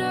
But